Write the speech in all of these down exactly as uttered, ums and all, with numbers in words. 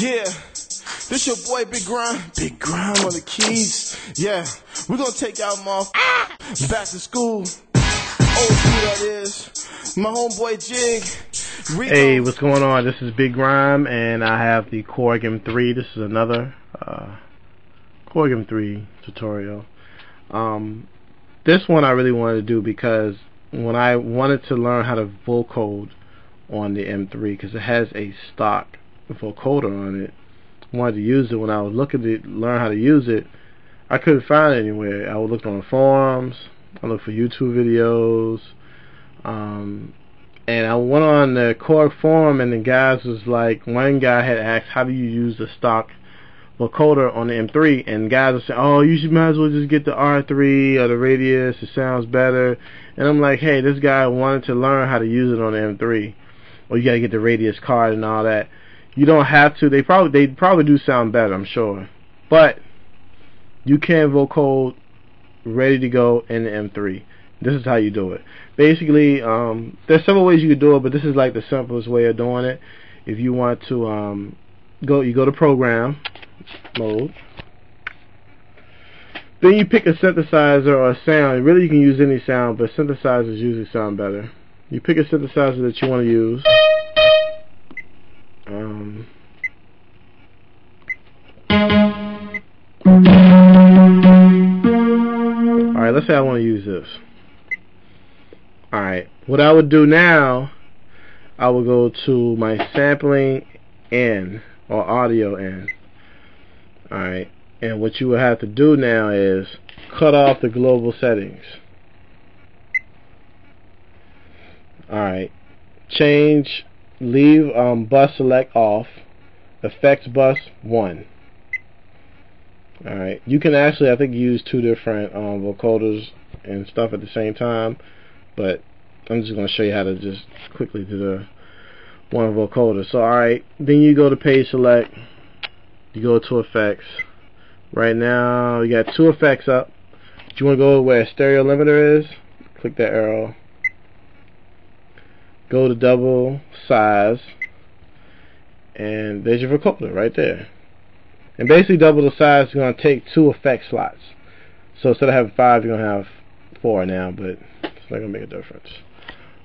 Yeah, this your boy Big Grime, Big Grime on the keys. Yeah, we're gonna take y'all motherf back to school. Old school that is. My homeboy Jig. Rico. Hey, what's going on? This is Big Grime, and I have the Korg M three. This is another uh, Korg M three tutorial. Um, this one I really wanted to do because when I wanted to learn how to vocode on the M three, because it has a stock vocoder on it, I wanted to use it. When I was looking to learn how to use it, I couldn't find it anywhere. I looked on the forums, I looked for YouTube videos, um, and I went on the Korg forum, and the guys was like, one guy had asked, how do you use the stock vocoder on the M three? And guys were saying, oh, you should might as well just get the R three or the Radius, it sounds better. And I'm like, hey, this guy wanted to learn how to use it on the M three. Or you gotta get the Radius card and all that. You don't have to. They probably they probably do sound better, I'm sure. But you can vocode ready to go in the M three. This is how you do it. Basically, um, there's several ways you could do it, but this is like the simplest way of doing it. If you want to um, go, you go to program mode. Then you pick a synthesizer or a sound. Really, you can use any sound, but synthesizers usually sound better. You pick a synthesizer that you want to use. Um, alright, let's say I want to use this. Alright, what I would do now, I will go to my sampling end, or audio end. Alright, and what you will have to do now is cut off the global settings. Alright, change. Leave um, bus select off, effects bus one. Alright, you can actually, I think, use two different um, vocoders and stuff at the same time, but I'm just going to show you how to just quickly do the one vocoder. So alright, then you go to page select, you go to effects. Right now you got two effects up. Do you want to go where stereo limiter is? Click that arrow. Go to double size, and there's your vocoder right there. And basically, double the size is going to take two effect slots. So instead of having five, you're going to have four now, but it's not going to make a difference.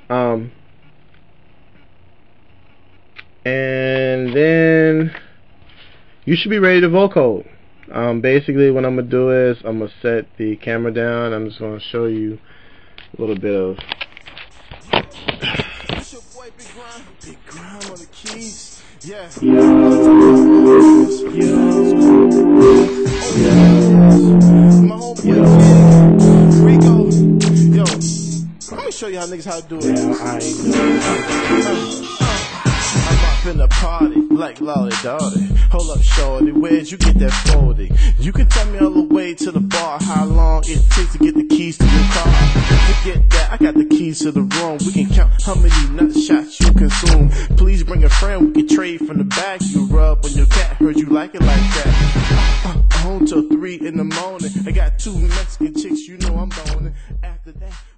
Um, and then you should be ready to vocode. Um, basically, what I'm going to do is I'm going to set the camera down. I'm just going to show you a little bit of. Big Grime, Big Grime on the keys. Yeah. Yeah. My homeboy Rico. Yo, let me show y'all niggas how to do it. I ain't in the party, like Lolly Dolly. Hold up, shorty, where'd you get that forty? You can tell me all the way to the bar how long it takes to get the keys to your car. Forget that, I got the keys to the room. We can count how many nut shots you consume. Please bring a friend, we can trade from the back. You rub when your cat heard you like it like that. Uh, home till three in the morning. I got two Mexican chicks, you know I'm boning. After that.